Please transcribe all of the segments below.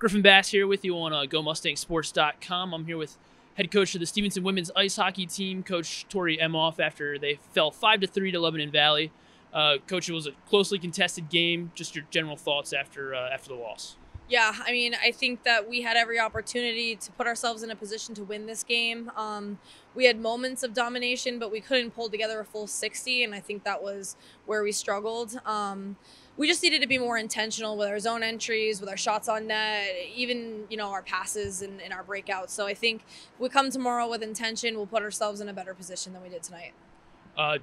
Griffin Bass here with you on GoMustangSports.com. I'm here with head coach of the Stevenson women's ice hockey team, Coach Tori Emoff, after they fell 5-3 to Lebanon Valley. Coach, it was a closely contested game. Just your general thoughts after the loss. Yeah, I mean, I think that we had every opportunity to put ourselves in a position to win this game. We had moments of domination, but we couldn't pull together a full 60, and I think that was where we struggled. We just needed to be more intentional with our zone entries, with our shots on net, even, you know, our passes and our breakouts. So I think if we come tomorrow with intention, we'll put ourselves in a better position than we did tonight.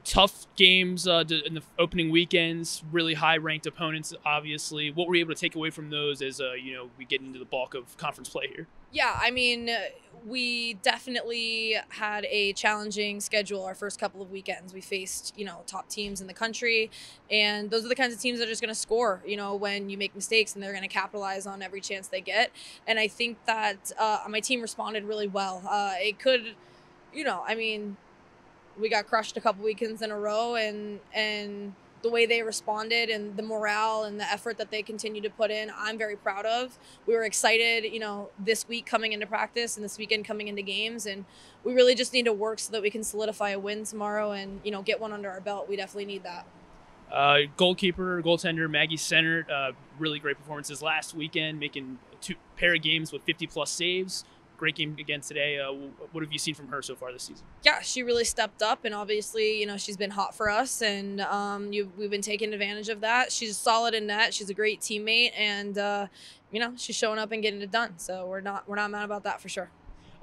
Tough games in the opening weekends, really high-ranked opponents, obviously. What were you able to take away from those as you know, we get into the bulk of conference play here? Yeah, I mean, we definitely had a challenging schedule our first couple of weekends. We faced, you know, top teams in the country, and those are the kinds of teams that are just going to score, you know, when you make mistakes, and they're going to capitalize on every chance they get. And I think that my team responded really well. It could, you know, I mean, we got crushed a couple weekends in a row, and the way they responded and the morale and the effort that they continue to put in, I'm very proud of. We were excited, you know, this week coming into practice and this weekend coming into games, and we really just need to work so that we can solidify a win tomorrow and, you know, get one under our belt. We definitely need that. Goaltender Maggie Senter, really great performances last weekend, making two pair of games with 50-plus saves. Great game again today. What have you seen from her so far this season? Yeah, she really stepped up, and obviously, you know, she's been hot for us, and we've been taking advantage of that. She's solid in net. She's a great teammate, and you know, she's showing up and getting it done. So we're not mad about that for sure.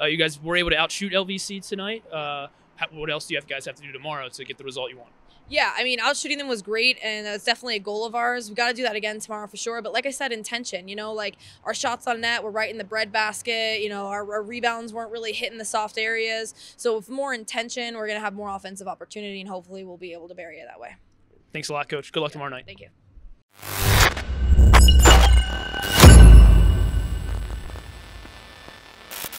You guys were able to outshoot LVC tonight. What else do you guys have to do tomorrow to get the result you want? Yeah, I mean, outshooting them was great, and that's definitely a goal of ours. We've got to do that again tomorrow for sure. But like I said, intention, you know, like our shots on net were right in the breadbasket. You know, our rebounds weren't really hitting the soft areas. So with more intention, we're going to have more offensive opportunity, and hopefully we'll be able to bury it that way. Thanks a lot, Coach. Good luck tomorrow night. Thank you.